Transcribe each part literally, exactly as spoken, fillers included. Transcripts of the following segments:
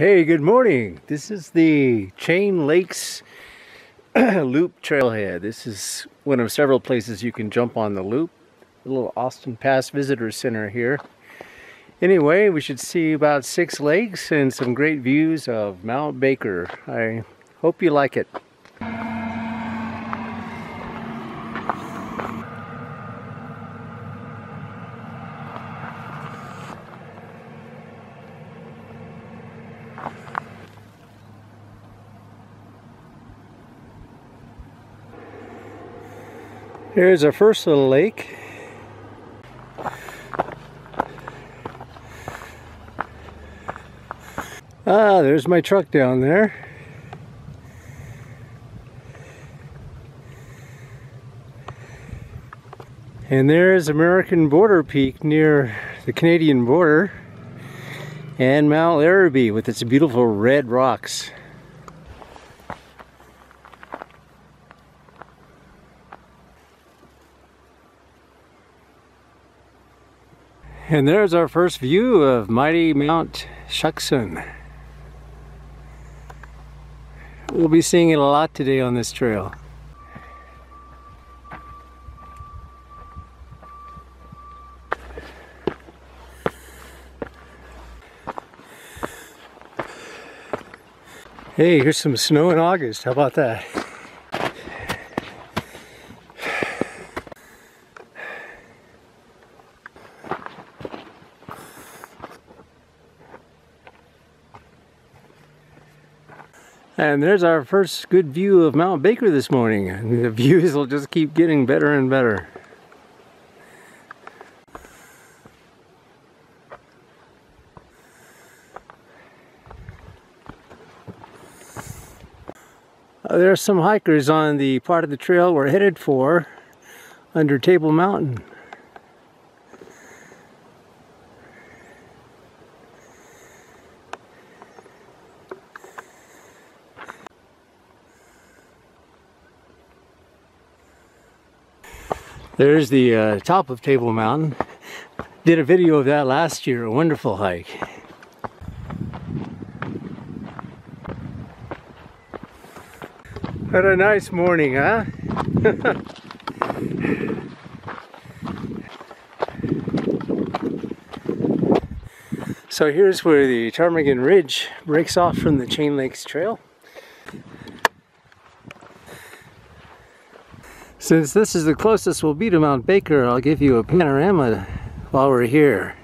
Hey, good morning. This is the Chain Lakes Loop Trailhead. This is one of several places you can jump on the loop. A little Austin Pass Visitor Center here. Anyway, we should see about six lakes and some great views of Mount Baker. I hope you like it. Here's our first little lake. Ah, there's my truck down there. And there's American Border Peak near the Canadian border. And Mount Larrabee with its beautiful red rocks. And there's our first view of mighty Mount Shuksan. We'll be seeing it a lot today on this trail. Hey, here's some snow in August. How about that? And there's our first good view of Mount Baker this morning. The views will just keep getting better and better. There are some hikers on the part of the trail we're headed for under Table Mountain. There's the uh, top of Table Mountain. Did a video of that last year, a wonderful hike. What a nice morning, huh? So here's where the Ptarmigan Ridge breaks off from the Chain Lakes Trail. Since this is the closest we'll be to Mount Baker, I'll give you a panorama while we're here.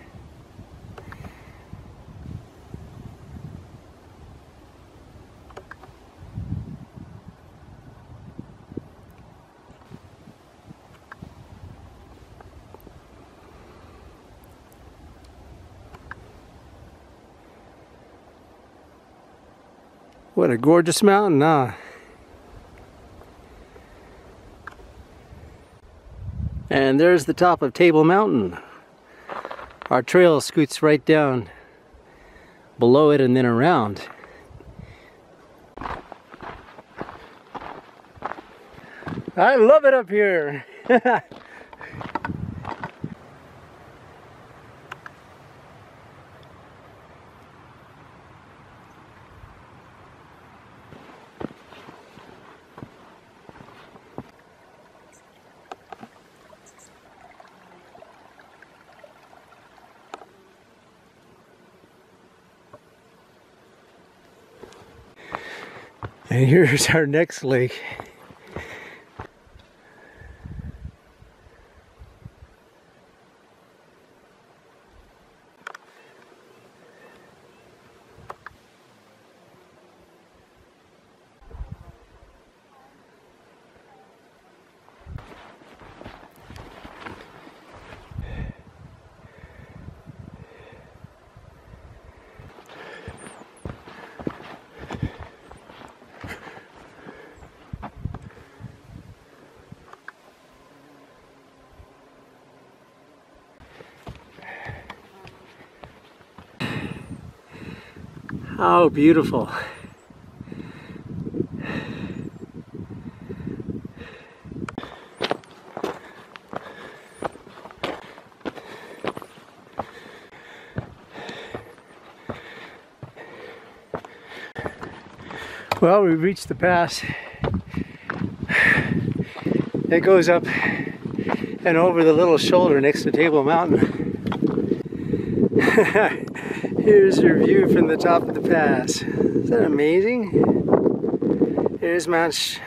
What a gorgeous mountain, huh? And there's the top of Table Mountain. Our trail scoots right down below it and then around. I love it up here. And here's our next lake. How beautiful. Well, we've reached the pass that goes up and over the little shoulder next to Table Mountain. Here's your view from the top of the pass. Isn't that amazing? Here's Mount Sh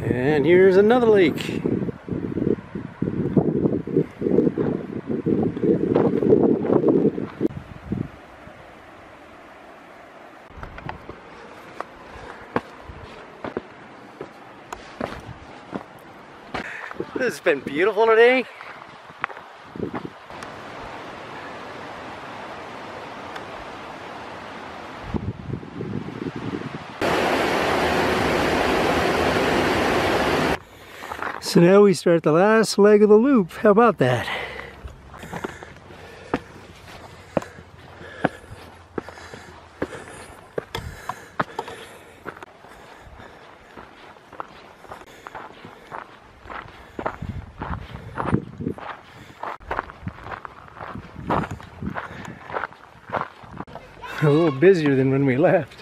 And here's another lake. This has been beautiful today. So now we start the last leg of the loop. How about that? A little busier than when we left.